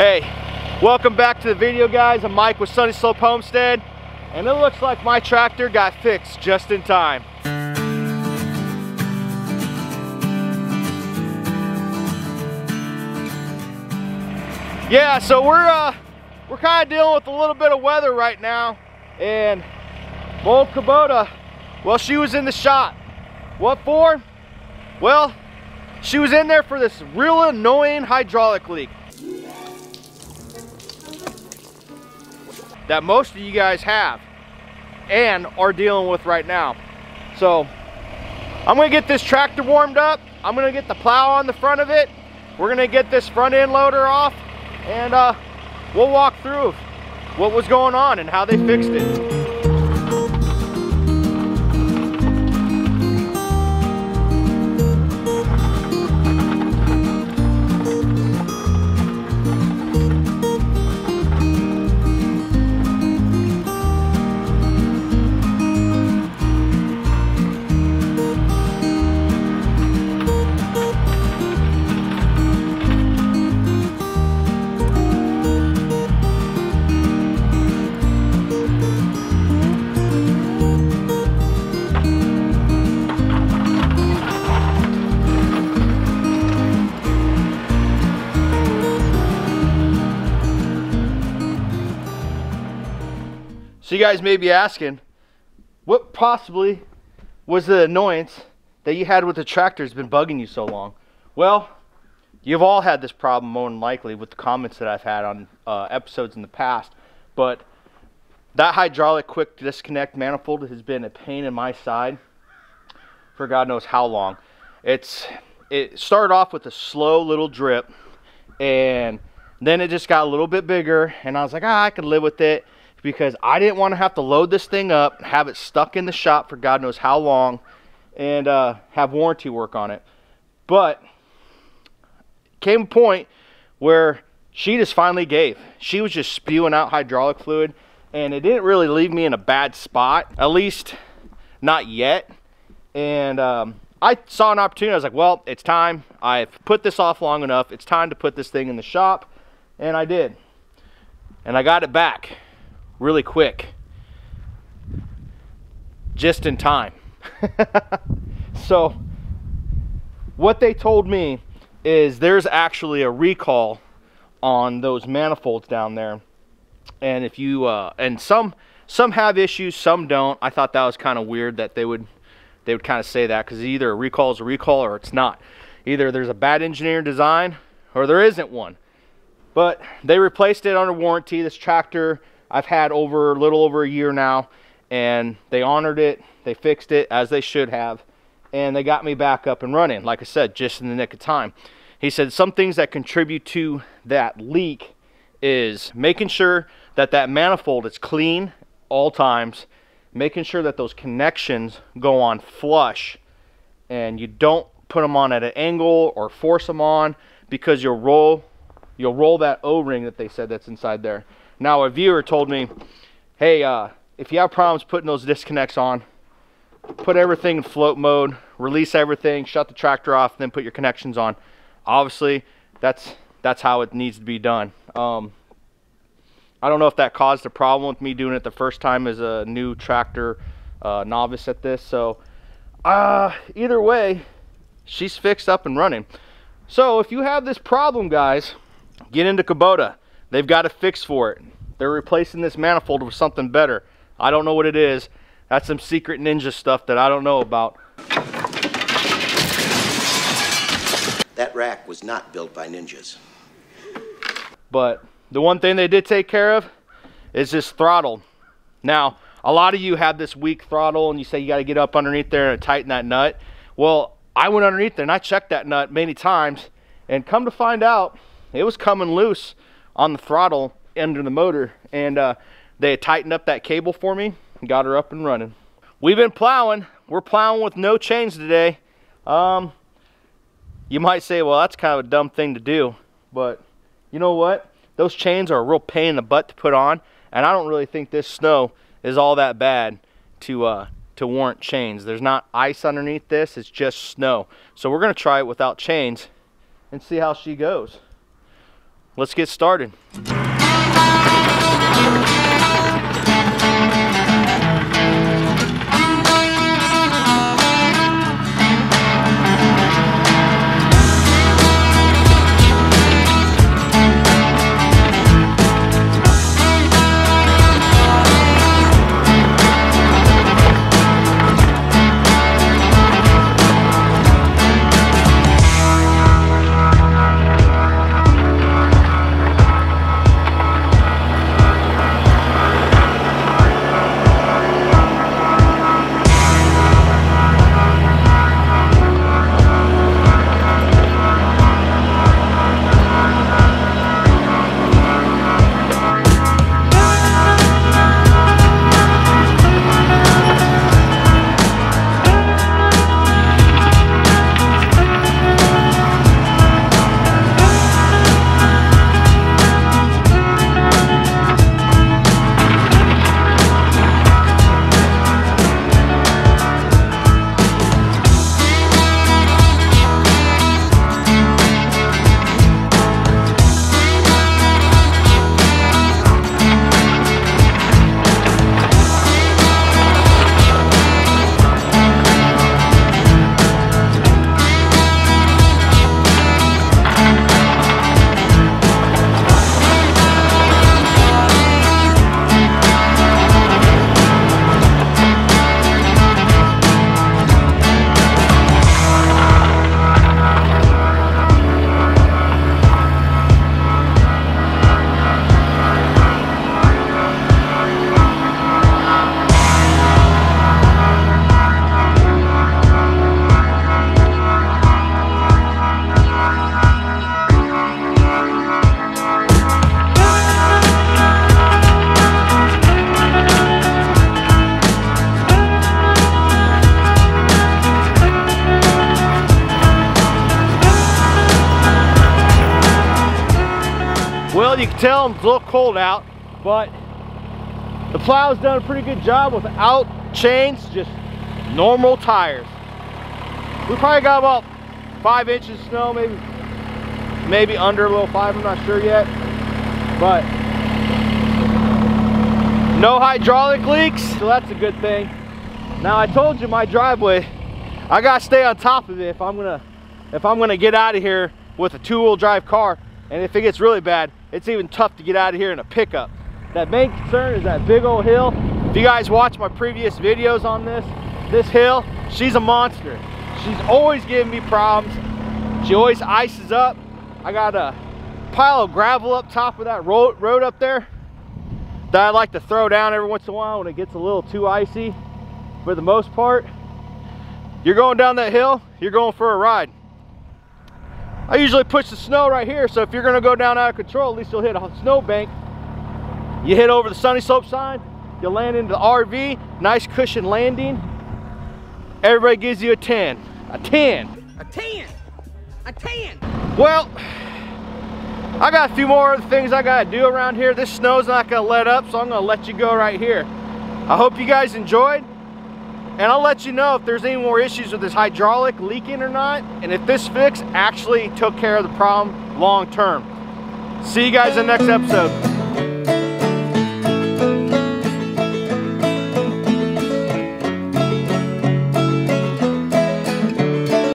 Hey, welcome back to the video, guys. I'm Mike with Sunny Slope Homestead, and it looks like my tractor got fixed just in time. Yeah, so we're kind of dealing with a little bit of weather right now, and old Kubota, well, she was in the shop. What for? Well, she was in there for this real annoying hydraulic leak that most of you guys have and are dealing with right now. So I'm gonna get this tractor warmed up. I'm gonna get the plow on the front of it. We're gonna get this front end loader off, and we'll walk through what was going on and how they fixed it. So you guys may be asking, what possibly was the annoyance that you had with the tractor that's been bugging you so long? Well, you've all had this problem more than likely with the comments that I've had on episodes in the past, but that hydraulic quick disconnect manifold has been a pain in my side for God knows how long. It started off with a slow little drip, and then it just got a little bit bigger, and I was like, I could live with it, because I didn't want to have to load this thing up, have it stuck in the shop for God knows how long, and have warranty work on it. But came a point where she just finally gave. She was just spewing out hydraulic fluid, and it didn't really leave me in a bad spot, at least not yet. And I saw an opportunity. I was like, well, it's time. I've put this off long enough. It's time to put this thing in the shop, and I did. And I got it back really quick, just in time. So what they told me is there's actually a recall on those manifolds down there, and if you and some have issues, some don't. I thought that was kind of weird that they would kind of say that, because either a recall is a recall or it's not. Either there's a bad engineering design or there isn't one. But they replaced it under warranty. This tractor I've had over a little over a year now, and they honored it. They fixed it as they should have, and they got me back up and running, like I said, just in the nick of time. He said some things that contribute to that leak is making sure that that manifold is clean all times, making sure that those connections go on flush, and you don't put them on at an angle or force them on, because you'll roll that O-ring that they said that's inside there. Now, a viewer told me, hey, if you have problems putting those disconnects on, put everything in float mode, release everything, shut the tractor off, then put your connections on. Obviously, that's how it needs to be done. I don't know if that caused a problem with me doing it the first time as a new tractor novice at this. So either way, she's fixed up and running. So if you have this problem, guys, get into Kubota. They've got a fix for it. They're replacing this manifold with something better. I don't know what it is. That's some secret ninja stuff that I don't know about. That rack was not built by ninjas. But the one thing they did take care of is this throttle. Now, a lot of you have this weak throttle, and you say you got to get up underneath there and tighten that nut. Well, I went underneath there and I checked that nut many times, and come to find out, it was coming loose on the throttle under the motor, and they had tightened up that cable for me and got her up and running. We've been plowing. We're plowing with no chains today. You might say, well, that's kind of a dumb thing to do, but you know what? Those chains are a real pain in the butt to put on, and I don't really think this snow is all that bad to warrant chains. There's not ice underneath this, it's just snow. So we're gonna try it without chains and see how she goes. let's get started. You can tell it's a little cold out, but the plow's done a pretty good job without chains, just normal tires. We probably got about 5 inches of snow, maybe under a little 5, I'm not sure yet, but no hydraulic leaks, so that's a good thing. Now, I told you my driveway, I gotta stay on top of it if I'm gonna get out of here with a two-wheel drive car, and if it gets really bad, it's even tough to get out of here in a pickup. That main concern is that big old hill. If you guys watch my previous videos on this hill, she's a monster. She's always giving me problems. She always ices up. I got a pile of gravel up top of that road up there that I like to throw down every once in a while when it gets a little too icy. For the most part, you're going down that hill, you're going for a ride. I usually push the snow right here, so if you're gonna go down out of control, at least you'll hit a snowbank. You hit over the Sunny Slope sign, you land into the RV, nice cushion landing. Everybody gives you a 10. A 10. A 10. A 10. Well, I got a few more other things I gotta do around here. This snow's not gonna let up, so I'm gonna let you go right here. I hope you guys enjoyed. And I'll let you know if there's any more issues with this hydraulic leaking or not, and if this fix actually took care of the problem long term. See you guys in the next episode.